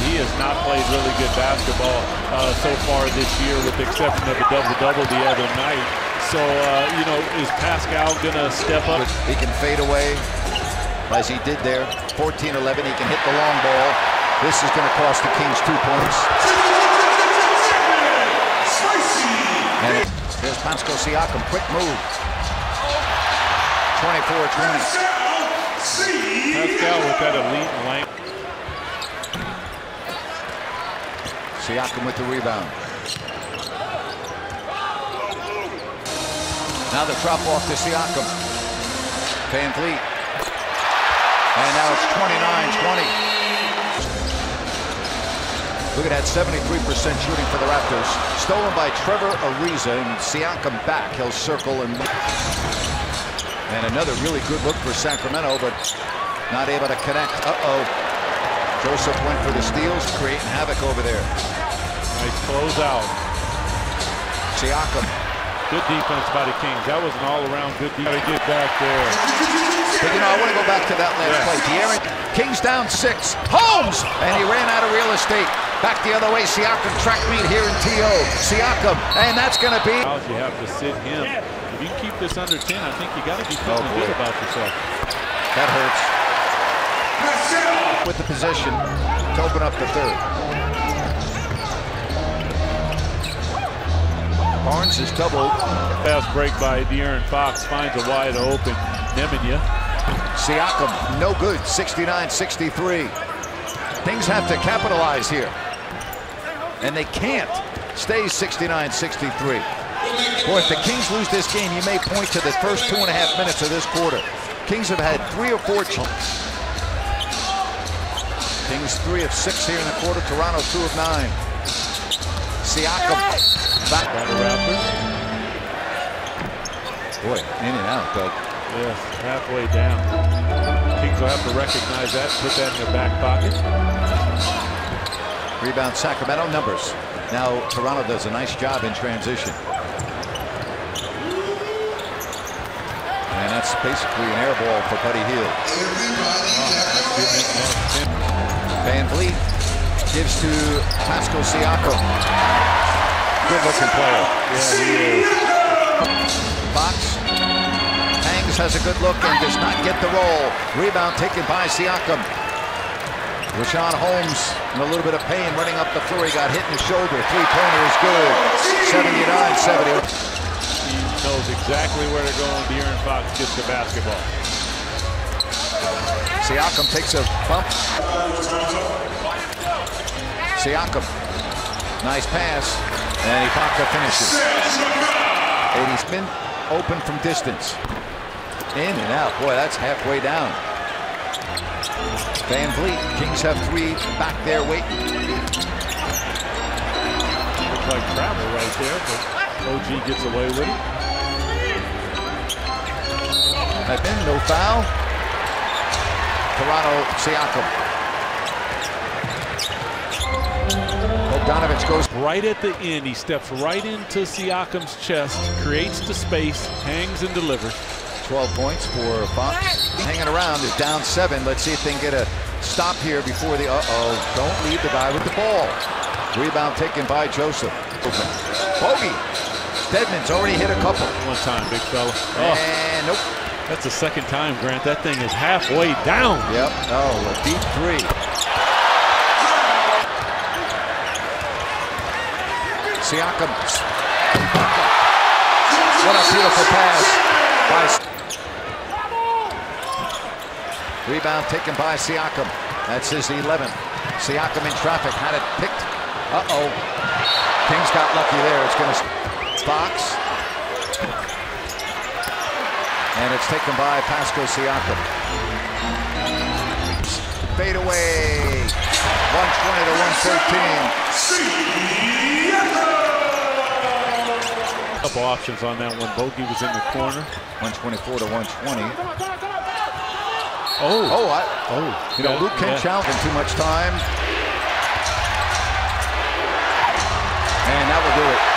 but he has not played really good basketball so far this year, with the exception of a double-double the other night. So, you know, is Pascal going to step up? He can fade away, as he did there. 14-11, he can hit the long ball. This is going to cost the Kings 2 points. And there's Pascal Siakam, quick move. 24-20. Pascal with that elite length. Siakam with the rebound. Now the drop off to Siakam. Van Vliet. And now it's 29-20. Look at that, 73% shooting for the Raptors. Stolen by Trevor Ariza, and Siakam back. He'll circle and... And another really good look for Sacramento, but not able to connect. Uh-oh. Joseph went for the steals, creating havoc over there. Nice closeout. Siakam. Good defense by the Kings. That was an all-around good defense. Gotta get back there. But, you know, I want to go back to that last play. De'Aaron, Kings down 6. Holmes! And he ran out of real estate. Back the other way, Siakam track meet here in T.O. Siakam, and that's going to be... You have to sit him. If you can keep this under 10, I think you got to be feeling good about yourself. That hurts. With the possession to open up the third. Barnes is doubled. Fast break by De'Aaron Fox finds a wide open Nemanja. Siakam, no good, 69-63. Things have to capitalize here. And they can't. Stays 69-63. Boy, if the Kings lose this game, you may point to the first 2.5 minutes of this quarter. Kings have had 3 or 4 chances. Kings 3 of 6 here in the quarter. Toronto 2 of 9. Siakam back by the Raptors. Boy, in and out, Doug. Yes, halfway down. Kings will have to recognize that, put that in their back pocket. Rebound Sacramento, numbers. Now Toronto does a nice job in transition. And that's basically an air ball for Buddy Hield. Van Vliet gives to Pascal Siakam. Good looking player. Yeah, he is. Fox hangs, has a good look, and does not get the roll. Rebound taken by Siakam. Richaun Holmes in a little bit of pain running up the floor. He got hit in the shoulder. Three-pointer is good. 79-70. He knows exactly where to go when De'Aaron Fox gets the basketball. Siakam takes a bump. Siakam. Nice pass. And Ibaka finishes. 80's been open from distance. In and out. Boy, that's halfway down. Van Vliet, Kings have 3 back there waiting. Looks like travel right there, but OG gets away with it. I've been no foul. Toronto, Siakam. Bogdanovich goes right at the end. He steps right into Siakam's chest, creates the space, hangs and delivers. 12 points for Fox. Hanging around is down 7. Let's see if they can get a stop here before the Don't leave the guy with the ball. Rebound taken by Joseph. Bogey. Edmonds already hit a couple. One time, big fella. Oh. And nope. That's the second time, Grant. That thing is halfway down. Yep. Oh, a deep 3. Siakam. What a beautiful pass by. Rebound taken by Siakam. That's his 11th. Siakam in traffic, had it picked. Uh-oh. Kings got lucky there. It's going to Fox. And it's taken by Pascal Siakam. Fade away. 120 to 113. A couple options on that one. Bogey was in the corner. 124 to 120. You know, Luke Ken Chow in too much time. And that will do it.